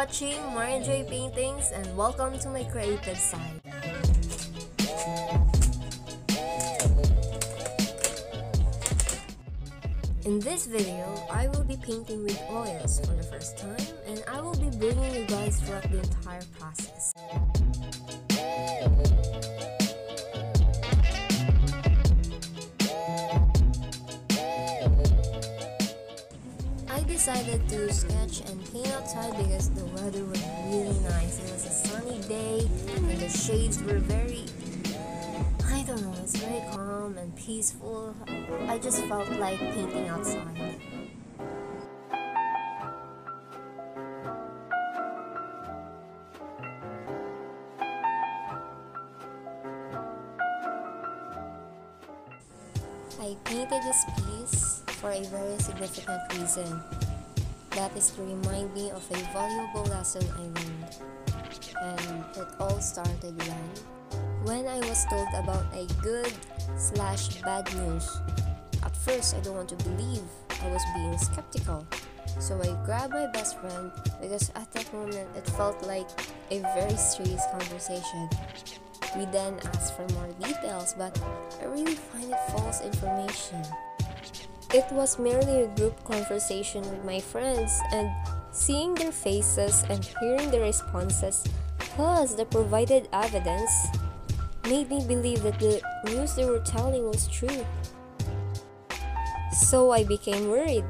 watching Marian Joi Paintings and welcome to my creative side. In this video, I will be painting with oils for the first time, and I will be bringing you guys throughout the entire process. I decided to sketch and paint outside because the weather was really nice. It was a sunny day and the shades were very calm and peaceful. I just felt like painting outside. I painted this piece for a very significant reason. That is to remind me of a valuable lesson I learned. And it all started when I was told about a good/bad news. At first, I don't want to believe. I was being skeptical. So I grabbed my best friend because at that moment, it felt like a very serious conversation. We then asked for more details, but I really find it false information. It was merely a group conversation with my friends, and seeing their faces and hearing their responses plus the provided evidence made me believe that the news they were telling was true. So I became worried.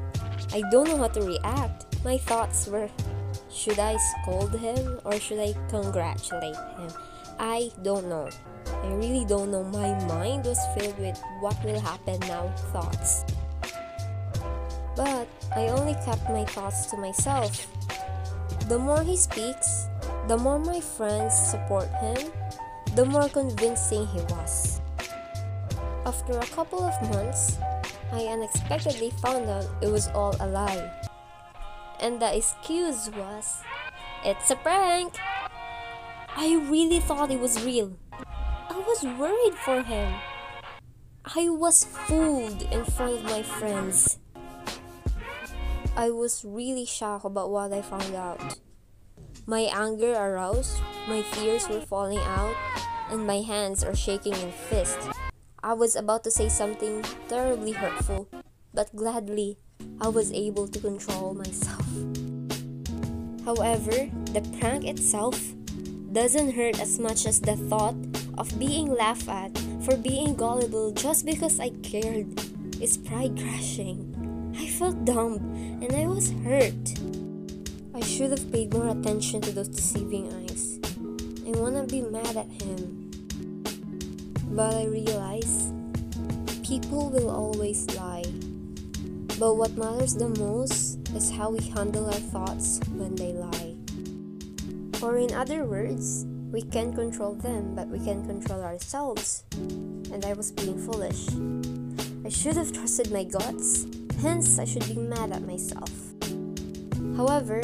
I don't know how to react. My thoughts were, should I scold him or should I congratulate him? I don't know. I really don't know. My mind was filled with what will happen now thoughts. But I only kept my thoughts to myself. The more he speaks, the more my friends support him, the more convincing he was. After a couple of months, I unexpectedly found out it was all a lie. And the excuse was, it's a prank! I really thought it was real. I was worried for him. I was fooled in front of my friends. I was really shocked about what I found out. My anger aroused, my tears were falling out, and my hands are shaking in fists. I was about to say something terribly hurtful, but gladly, I was able to control myself. However, the prank itself doesn't hurt as much as the thought of being laughed at for being gullible just because I cared. It's pride crashing. I felt dumb, and I was hurt. I should have paid more attention to those deceiving eyes. I wanna be mad at him. But I realize, people will always lie. But what matters the most is how we handle our thoughts when they lie. Or in other words, we can't control them, but we can control ourselves. And I was being foolish. I should have trusted my guts, hence I should be mad at myself. However,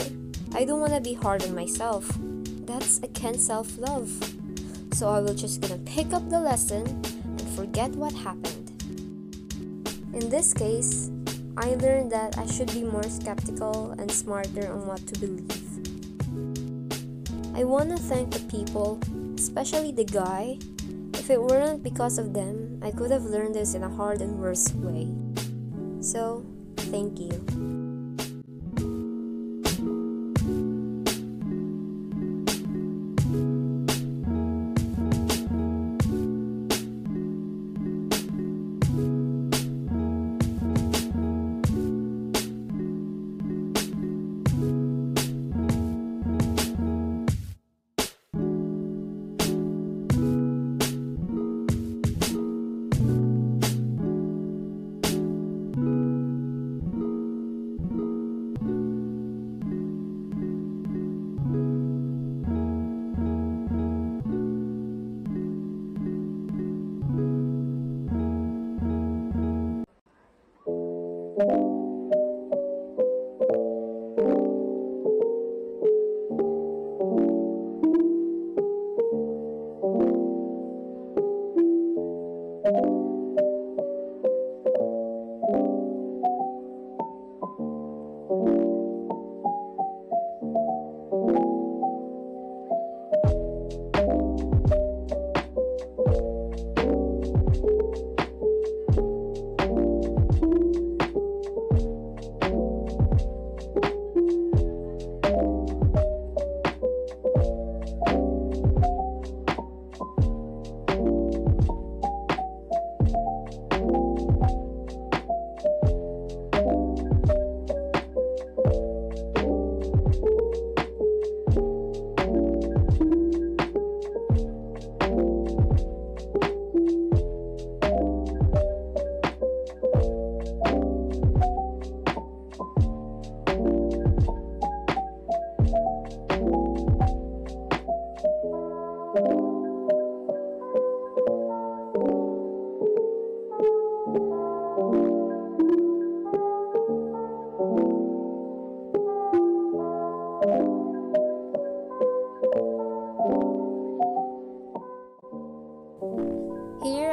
I don't want to be hard on myself. That's against self-love. So I will just gonna pick up the lesson and forget what happened. In this case, I learned that I should be more skeptical and smarter on what to believe. I want to thank the people, especially the guy. If it weren't because of them, I could have learned this in a hard and worse way. So, thank you.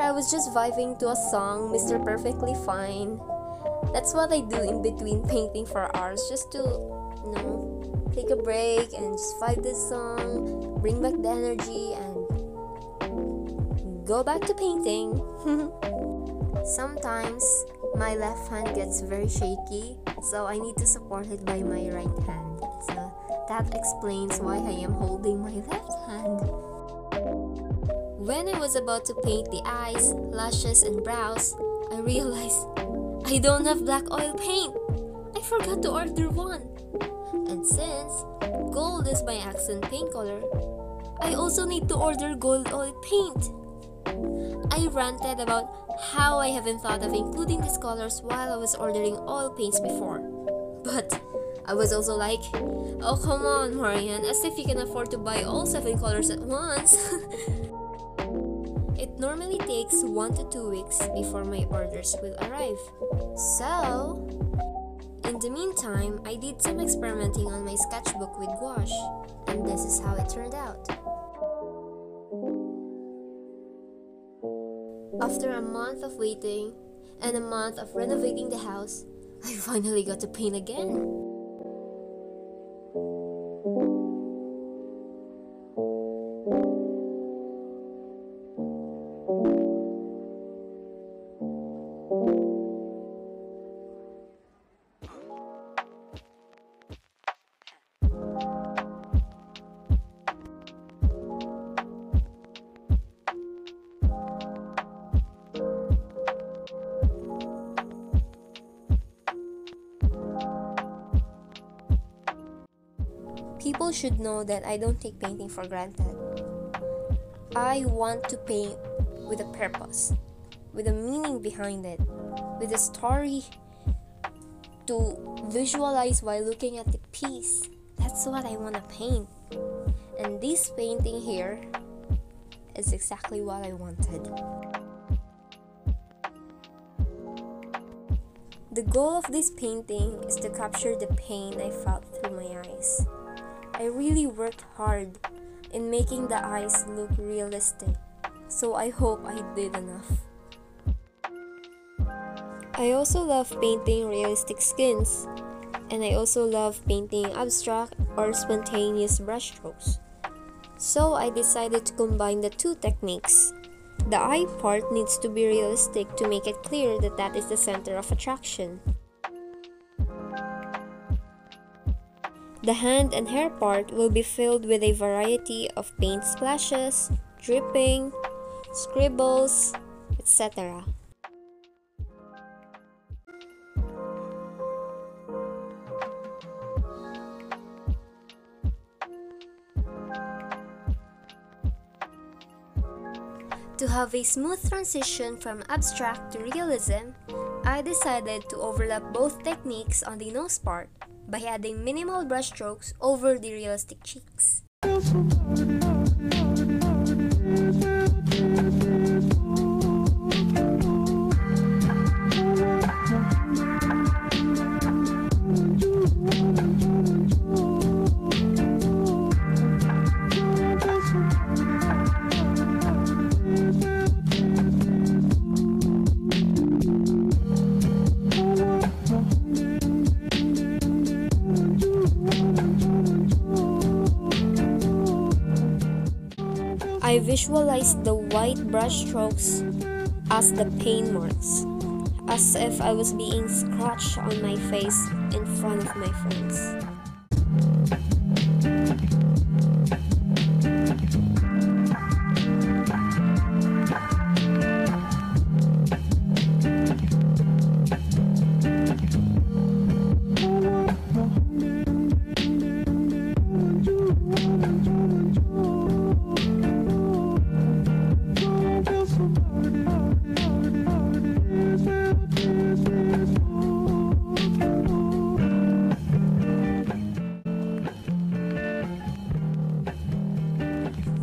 I was just vibing to a song, Mr. Perfectly Fine. That's what I do in between painting for hours, just to, you know, take a break and just vibe this song, bring back the energy, and go back to painting. Sometimes my left hand gets very shaky, so I need to support it by my right hand. So that explains why I am holding my left hand. When I was about to paint the eyes, lashes, and brows, I realized I don't have black oil paint. I forgot to order one. And since gold is my accent paint color, I also need to order gold oil paint. I ranted about how I haven't thought of including these colors while I was ordering oil paints before. But I was also like, oh come on Marian, as if you can afford to buy all 7 colors at once. It normally takes 1 to 2 weeks before my orders will arrive. So, in the meantime, I did some experimenting on my sketchbook with gouache, and this is how it turned out. After a month of waiting and a month of renovating the house, I finally got to paint again. People should know that I don't take painting for granted. I want to paint with a purpose, with a meaning behind it, with a story to visualize while looking at the piece. That's what I want to paint. And this painting here is exactly what I wanted. The goal of this painting is to capture the pain I felt through my eyes. I really worked hard in making the eyes look realistic, so I hope I did enough. I also love painting realistic skins, and I also love painting abstract or spontaneous brushstrokes. So I decided to combine the two techniques. The eye part needs to be realistic to make it clear that that is the center of attraction. The hand and hair part will be filled with a variety of paint splashes, dripping, scribbles, etc. To have a smooth transition from abstract to realism, I decided to overlap both techniques on the nose part by adding minimal brushstrokes over the realistic cheeks. I visualized the white brushstrokes as the pain marks, as if I was being scratched on my face in front of my friends.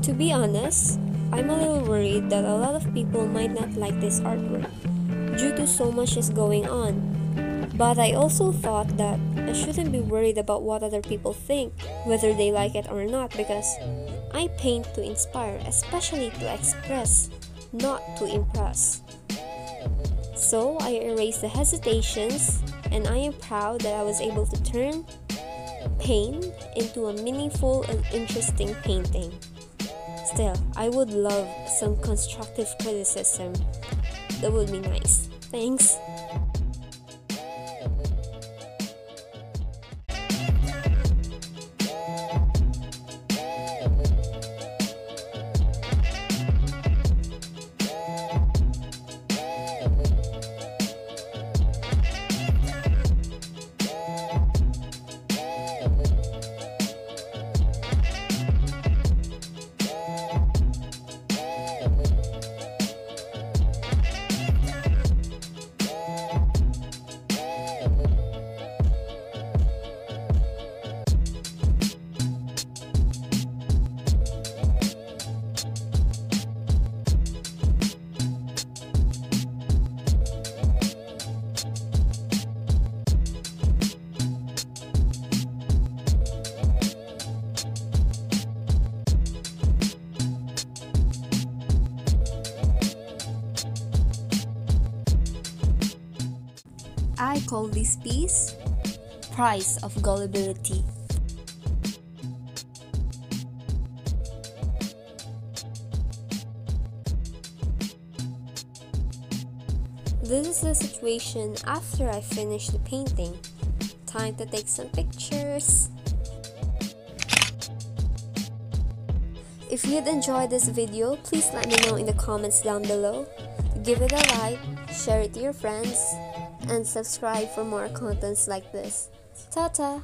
To be honest, I'm a little worried that a lot of people might not like this artwork due to so much is going on, but I also thought that I shouldn't be worried about what other people think, whether they like it or not, because I paint to inspire, especially to express, not to impress. So I erased the hesitations, and I am proud that I was able to turn pain into a meaningful and interesting painting. Still, I would love some constructive criticism. That would be nice. Thanks. I call this piece Price of Gullibility. This is the situation after I finish the painting. Time to take some pictures. If you'd enjoyed this video, please let me know in the comments down below. Give it a like, share it to your friends, and subscribe for more contents like this. Ta-ta!